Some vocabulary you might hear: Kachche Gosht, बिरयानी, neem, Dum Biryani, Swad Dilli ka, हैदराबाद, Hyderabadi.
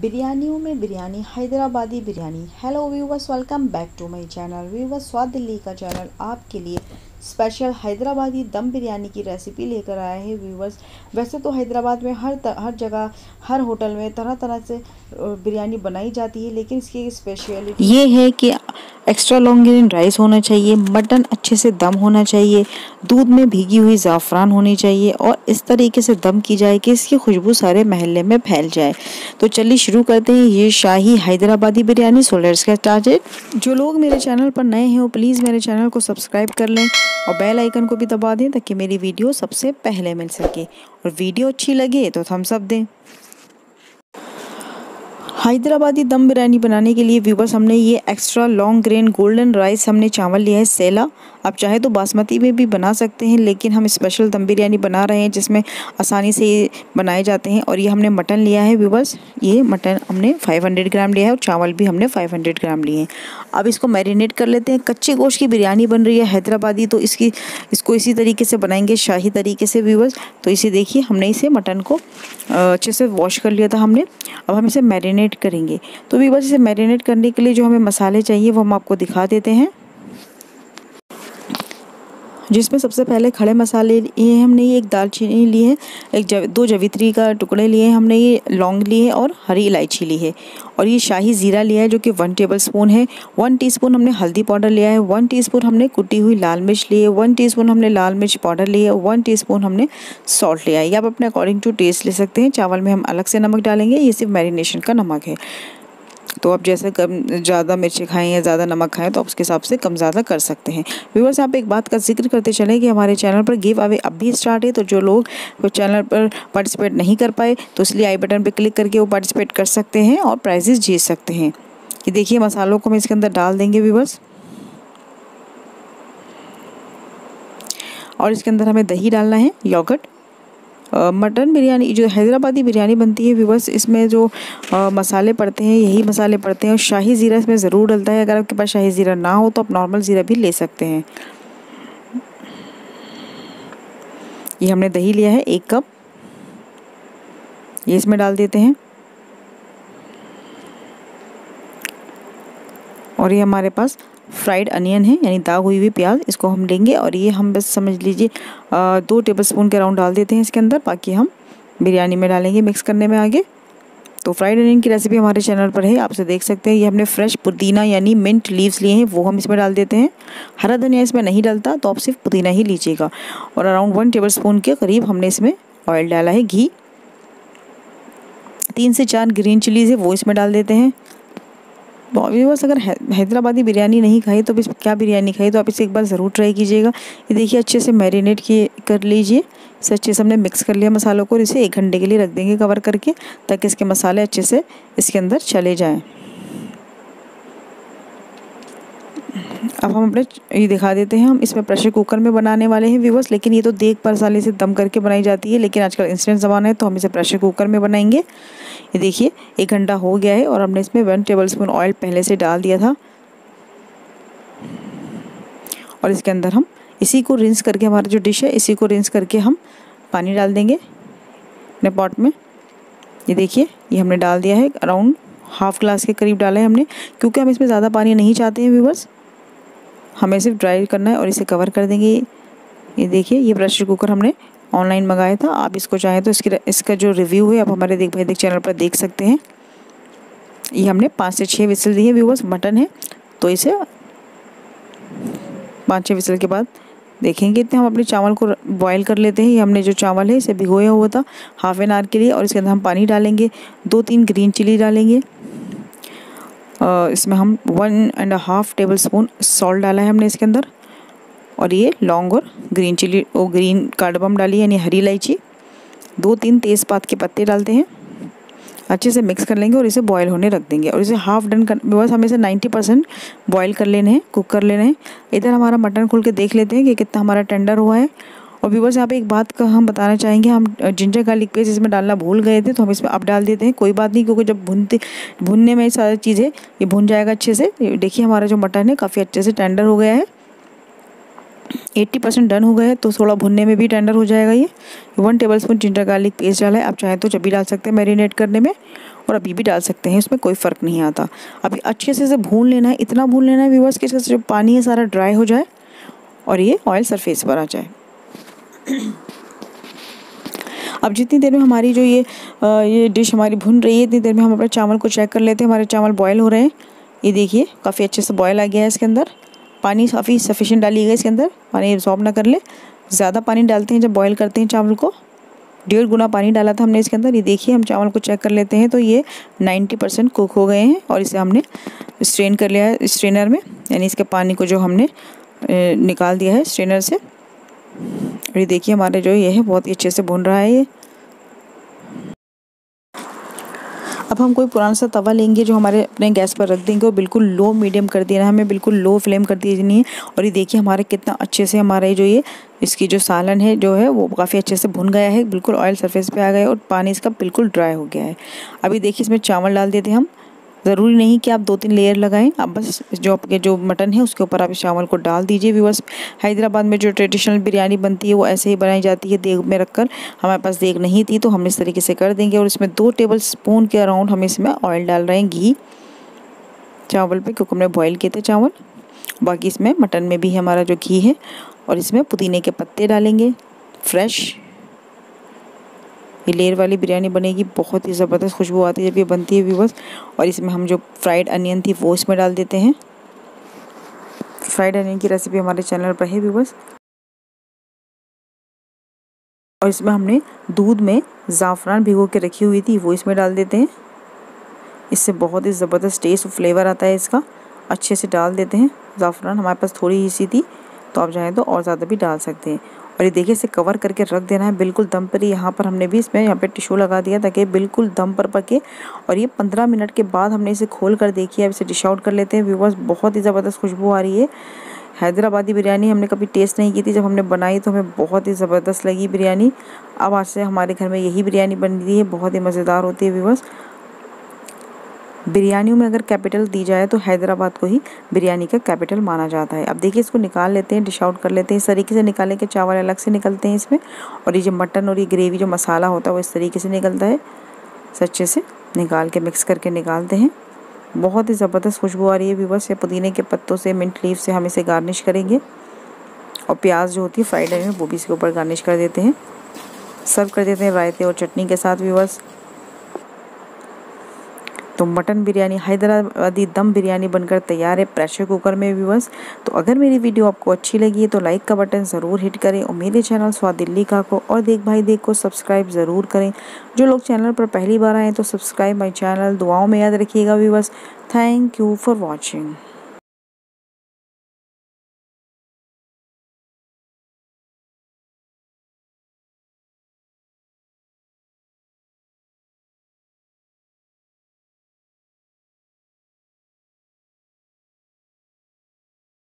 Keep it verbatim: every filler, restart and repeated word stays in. बिरयानियों में बिरयानी Hyderabadi बिरयानी। Hello viewers, welcome back to my channel. Viewers, स्वाद दिल्ली का चैनल आपके लिए स्पेशल हैदराबादी दम बिरयानी की रेसिपी लेकर आया है। व्यूवर्स, वैसे तो हैदराबाद में हर हर जगह हर होटल में तरह तरह से बिरयानी बनाई जाती है, लेकिन इसकी स्पेशलिटी ये है कि एक्स्ट्रा लॉन्गेरिन राइस होना चाहिए, मटन अच्छे से दम होना चाहिए, दूध में भीगी हुई ज़ाफ़रान होनी चाहिए और इस तरीके से दम की जाए कि इसकी खुशबू सारे महल्ले में फैल जाए। तो चलिए शुरू करते हैं ये शाही Hyderabadi बिरयानी। So let's get started. जो लोग मेरे चैनल पर नए हैं वो प्लीज़ मेरे चैनल को सब्सक्राइब कर लें और बेल आइकन को भी दबा दें ताकि मेरी वीडियो सबसे पहले मिल सके। और वीडियो अच्छी लगे तो थम्स अप दें। हैदराबादी दम बिरयानी बनाने के लिए व्यूवर्स हमने ये extra long grain golden rice हमने चावल लिया है सेला। आप चाहे तो बासमती में भी बना सकते हैं, लेकिन हम स्पेशल दम बिरयानी बना रहे हैं जिसमें आसानी से ये बनाए जाते हैं। और ये हमने मटन लिया है व्यूवर्स, ये मटन हमने पाँच सौ ग्राम लिया है और चावल भी हमने पाँच सौ ग्राम लिए हैं। अब इसको मैरिनेट कर लेते हैं। कच्चे गोश्त की बिरयानी बन रही है हैदराबादी, तो इसकी इसको इसी तरीके से बनाएंगे शाही तरीके से व्यूवर्स। तो इसे देखिए, हमने इसे मटन को अच्छे से वॉश कर लिया था हमने। अब हम इसे मैरिनेट करेंगे। तो व्यूअर्स, इसे मैरिनेट करने के लिए जो हमें मसाले चाहिए वो हम आपको दिखा देते हैं, जिसमें सबसे पहले खड़े मसाले ये हमने ये एक दालचीनी ली है, एक जव, दो जवित्री का टुकड़े लिए हैं हमने, ये लौंग ली है और हरी इलायची ली है। और ये शाही ज़ीरा लिया है जो कि वन टेबल स्पून है। वन टीस्पून हमने हल्दी पाउडर लिया है। वन टीस्पून हमने कुटी हुई लाल मिर्च ली है। वन टीस्पून हमने लाल मिर्च पाउडर ली है। वन टीस्पून हमने सॉल्ट लिया है। ये आप अपने अकॉर्डिंग टू टेस्ट ले सकते हैं। चावल में हम अलग से नमक डालेंगे, ये सिर्फ मैरिनेशन का नमक है। तो आप जैसे कम ज़्यादा मिर्ची खाएं या ज़्यादा नमक खाएं तो आप उसके हिसाब से कम ज़्यादा कर सकते हैं। व्यूअर्स, आप एक बात का जिक्र करते चलें कि हमारे चैनल पर गिव अवे अब भी स्टार्ट है, तो जो लोग वो चैनल पर पार्टिसिपेट नहीं कर पाए तो इसलिए आई बटन पर क्लिक करके वो पार्टिसिपेट कर सकते हैं और प्राइजेस जीत सकते हैं। ये देखिए, मसालों को हम इसके अंदर डाल देंगे व्यूअर्स। और इसके अंदर हमें दही डालना है, योगर्ट। मटन बिरयानी जो हैदराबादी बिरयानी बनती है व्यूवर्स, इसमें जो आ, मसाले पड़ते हैं यही मसाले पड़ते हैं। और शाही ज़ीरा इसमें ज़रूर डलता है। अगर आपके पास शाही ज़ीरा ना हो तो आप नॉर्मल ज़ीरा भी ले सकते हैं। ये हमने दही लिया है एक कप, ये इसमें डाल देते हैं। और ये हमारे पास फ्राइड अनियन है, यानी दाग हुई हुई प्याज, इसको हम लेंगे और ये हम बस समझ लीजिए दो टेबलस्पून के राउंड डाल देते हैं इसके अंदर, बाकी हम बिरयानी में डालेंगे मिक्स करने में आगे। तो फ्राइड अनियन की रेसिपी हमारे चैनल पर है, आपसे देख सकते हैं। ये हमने फ्रेश पुदीना यानी मिंट लीव्स लिए हैं, वो हम इसमें डाल देते हैं। हरा धनिया इसमें नहीं डलता, तो आप सिर्फ पुदीना ही लीजिएगा। और अराउंड वन टेबल स्पून के करीब हमने इसमें ऑयल डाला है, घी। तीन से चार ग्रीन चिलीज़ है, वो इसमें डाल देते हैं। व्यूअर्स, अगर हैदराबादी बिरयानी नहीं खाई तो क्या बिरयानी खाई, तो आप इसे एक बार ज़रूर ट्राई कीजिएगा। ये देखिए, अच्छे से मैरिनेट किए कर लीजिए। इसे अच्छे से हमने मिक्स कर लिया मसालों को और इसे एक घंटे के लिए रख देंगे कवर करके, ताकि इसके मसाले अच्छे से इसके अंदर चले जाएं। अब हम अपने ये दिखा देते हैं, हम इसमें प्रेशर कुकर में बनाने वाले हैं व्यूअर्स, लेकिन ये तो देख मसाले से दम करके बनाई जाती है, लेकिन आजकल इंस्टेंट ज़माना है तो हम इसे प्रेशर कुकर में बनाएंगे। ये देखिए, एक घंटा हो गया है और हमने इसमें वन टेबलस्पून ऑयल पहले से डाल दिया था। और इसके अंदर हम इसी को रिंस करके, हमारा जो डिश है इसी को रिंस करके हम पानी डाल देंगे अपने पॉट में। ये देखिए, ये हमने डाल दिया है, अराउंड हाफ ग्लास के करीब डाला है हमने, क्योंकि हम इसमें ज़्यादा पानी नहीं चाहते हैं व्यूअर्स, हमें सिर्फ ड्राई करना है। और इसे कवर कर देंगे। ये देखिए, ये प्रेशर कुकर हमने ऑनलाइन मंगाया था। आप इसको चाहें तो इसकी इसका जो रिव्यू है आप हमारे देख भाई देख चैनल पर देख सकते हैं। ये हमने पाँच से छः विसल दी है व्यूवर्स, मटन है तो इसे पाँच छः विसल के बाद देखेंगे। इतने हम अपने चावल को बॉयल कर लेते हैं। ये हमने जो चावल है इसे भिगोया हुआ था हाफ एन आवर के लिए। और इसके अंदर हम पानी डालेंगे, दो तीन ग्रीन चिली डालेंगे, इसमें हम one and half tablespoon salt डाला है हमने इसके अंदर। और ये लौंग और ग्रीन चिली और ग्रीन कार्डमम डाली यानी हरी इलायची, दो तीन तेज़पात के पत्ते डालते हैं। अच्छे से मिक्स कर लेंगे और इसे बॉयल होने रख देंगे। और इसे हाफ डन कर, बस हमें इसे नाइन्टी परसेंट बॉयल कर लेने हैं, कुक कर लेने हैं। इधर हमारा मटन खोल के देख लेते हैं कि कितना हमारा टेंडर हुआ है। और व्यूवर्स, यहाँ पे एक बात का हम बताना चाहेंगे, हम जिंजर गार्लिक पेस्ट इसमें डालना भूल गए थे, तो हम इसमें अब डाल देते हैं, कोई बात नहीं, क्योंकि जब भुनते भुनने में सारी चीज़ें ये भुन जाएगा अच्छे से। देखिए, हमारा जो मटन है काफ़ी अच्छे से टेंडर हो गया है, एट्टी परसेंट डन हो गया है, तो थोड़ा भुनने में भी टेंडर हो जाएगा। ये one tablespoon ginger garlic paste डाला है, आप चाहें तो जब भी डाल सकते हैं मैरिनेट करने में। और अभी भी डाल सकते हैं, इसमें कोई फ़र्क नहीं आता। अभी अच्छे से इसे भून लेना है, इतना भून लेना है व्यूअर्स कि इसका जो पानी है सारा ड्राई हो जाए और ये ऑयल सरफेस पर आ जाए। अब जितनी देर में हमारी जो ये आ, ये डिश हमारी भुन रही है, इतनी देर में हम अपने चावल को चेक कर लेते हैं। हमारे चावल बॉयल हो रहे हैं, ये देखिए काफ़ी अच्छे से बॉयल आ गया है। इसके अंदर पानी काफ़ी सफिशेंट डालिएगा, इसके अंदर पानी एब्जॉर्ब ना कर ले। ज़्यादा पानी डालते हैं जब बॉयल करते हैं चावल को, डेढ़ गुना पानी डाला था हमने इसके अंदर। ये देखिए हम चावल को चेक कर लेते हैं तो ये नाइन्टी परसेंट कुक हो गए हैं और इसे हमने स्ट्रेन कर लिया है स्ट्रेनर में, यानी इसके पानी को जो हमने निकाल दिया है स्ट्रेनर से। और ये देखिए हमारे जो ये है बहुत ही अच्छे से भुन रहा है ये। अब हम कोई पुराना सा तवा लेंगे जो हमारे अपने गैस पर रख देंगे और बिल्कुल लो मीडियम कर देना है हमें, बिल्कुल लो फ्लेम कर देनी है। और ये देखिए हमारे कितना अच्छे से हमारा ये जो ये इसकी जो सालन है जो है वो काफ़ी अच्छे से भुन गया है, बिल्कुल ऑयल सरफेस पे आ गया है और पानी इसका बिल्कुल ड्राई हो गया है। अभी देखिए इसमें चावल डाल देते हैं हम। ज़रूरी नहीं कि आप दो तीन लेयर लगाएं, आप बस जो आपके जो मटन है उसके ऊपर आप इस चावल को डाल दीजिए। व्यूअर्स हैदराबाद में जो ट्रेडिशनल बिरयानी बनती है वो ऐसे ही बनाई जाती है देग में रखकर, हमारे पास देग नहीं थी तो हम इस तरीके से कर देंगे। और इसमें दो टेबल स्पून के अराउंड हम इसमें ऑयल डाल रहे हैं, घी चावल पे, क्योंकि हमने बॉयल किए थे चावल। बाकी इसमें मटन में भी हमारा जो घी है, और इसमें पुदीने के पत्ते डालेंगे फ्रेश। ये लेयर वाली बिरयानी बनेगी, बहुत ही ज़बरदस्त खुशबू आती है जब ये बनती है व्यूअर्स। और इसमें हम जो फ्राइड अनियन थी वो इसमें डाल देते हैं। फ्राइड अनियन की रेसिपी हमारे चैनल पर है व्यूअर्स। और इसमें हमने दूध में ज़ाफ़रान भिगो के रखी हुई थी वो इसमें डाल देते हैं, इससे बहुत ही ज़बरदस्त टेस्ट और फ्लेवर आता है इसका। अच्छे से डाल देते हैं, ज़ाफ़रान हमारे पास थोड़ी ही सी थी तो आप चाहें तो और ज़्यादा भी डाल सकते हैं। और ये देखिए इसे कवर करके रख देना है बिल्कुल दम पर ही। यहाँ पर हमने भी इसमें यहाँ पे टिश्यू लगा दिया ताकि बिल्कुल दम पर पके। और ये पंद्रह मिनट के बाद हमने इसे खोल कर देखिए, अब इसे डिश आउट कर लेते हैं व्यूअर्स। बहुत ही ज़बरदस्त खुशबू आ रही है। हैदराबादी बिरयानी हमने कभी टेस्ट नहीं की थी, जब हमने बनाई तो हमें बहुत ही ज़बरदस्त लगी बिरयानी। अब आज से हमारे घर में यही बिरयानी बन रही है, बहुत ही मज़ेदार होती है व्यूअर्स। बिरयानियों में अगर कैपिटल दी जाए तो हैदराबाद को ही बिरयानी का कैपिटल माना जाता है। अब देखिए इसको निकाल लेते हैं, डिश आउट कर लेते हैं। इस तरीके से निकालें कि चावल अलग से निकलते हैं इसमें, और ये जो मटन और ये ग्रेवी जो मसाला होता है वो इस तरीके से निकलता है। अच्छे से निकाल के मिक्स करके निकालते हैं। बहुत ही ज़बरदस्त खुशबू आ रही है व्यूअर्स। ये पुदीने के पत्तों से, मिंट लीफ से हम इसे गार्निश करेंगे, और प्याज जो होती है फ्राइड है वो भी इसके ऊपर गार्निश कर देते हैं। सर्व कर देते हैं रायते और चटनी के साथ व्यूअर्स। तो मटन बिरयानी हैदराबादी दम बिरयानी बनकर तैयार है प्रेशर कुकर में व्यूअर्स। तो अगर मेरी वीडियो आपको अच्छी लगी है तो लाइक का बटन ज़रूर हिट करें, और मेरे चैनल स्वाद दिल्ली का को और देख भाई देख को सब्सक्राइब ज़रूर करें। जो लोग चैनल पर पहली बार आएँ तो सब्सक्राइब माई चैनल। दुआओं में याद रखिएगा viewers. Thank you for watching.